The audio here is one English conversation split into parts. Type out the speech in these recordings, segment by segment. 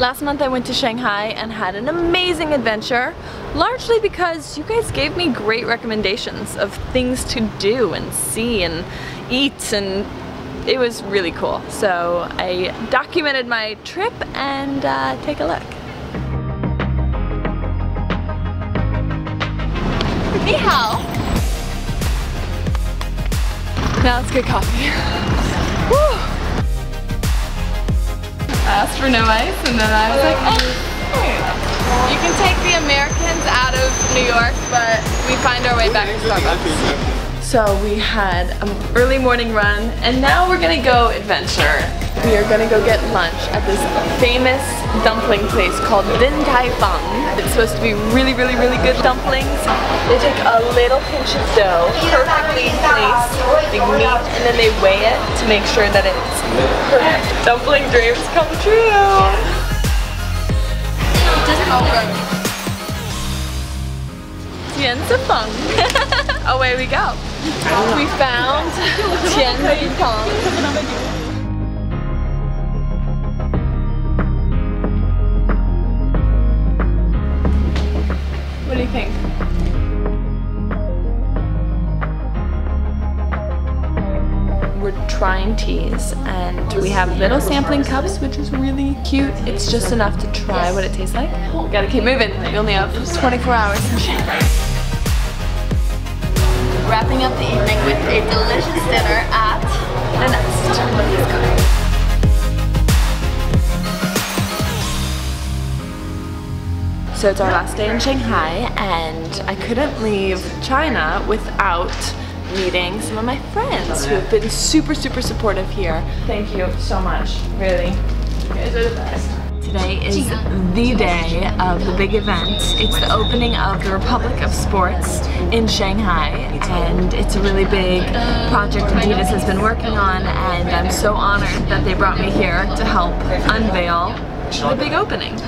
Last month I went to Shanghai and had an amazing adventure, largely because you guys gave me great recommendations of things to do and see and eat, and it was really cool. So I documented my trip and take a look. Ni hao. Now let's get coffee. Woo. I asked for no ice, and then I was like, oh, you can take the Americans out of New York, but we find our way back to Starbucks. So we had an early morning run, and now we're gonna go adventure. We are gonna go get lunch at this famous dumpling place called Din Tai Fung. It's supposed to be really, really, really good dumplings. They take a little pinch of dough, perfectly placed, the meat, and then they weigh it to make sure that it's perfect. Dumpling dreams come true. Tianzifang. Away we go. We found Tianzifang. What do you think? We're trying teas, and we have little sampling cups, which is really cute. It's just enough to try what it tastes like. We gotta keep moving. We only have 24 hours. Wrapping up the evening with a delicious dinner at The Nest. So it's our last day in Shanghai, and I couldn't leave China without meeting some of my friends who have been super, super supportive here. Thank you so much, really. You guys are the best. Today is the day of the big event. It's the opening of the Republic of Sports in Shanghai, and it's a really big project Adidas has been working on, and I'm so honored that they brought me here to help unveil the big opening.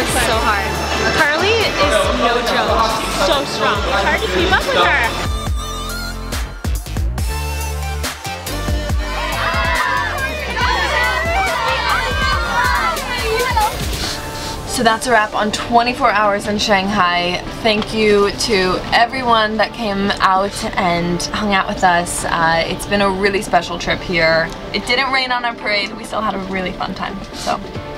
So hard. Karlie is no joke. She's so strong. It's hard to keep up with her. So that's a wrap on 24 hours in Shanghai. Thank you to everyone that came out and hung out with us. It's been a really special trip here. It didn't rain on our parade. We still had a really fun time. So.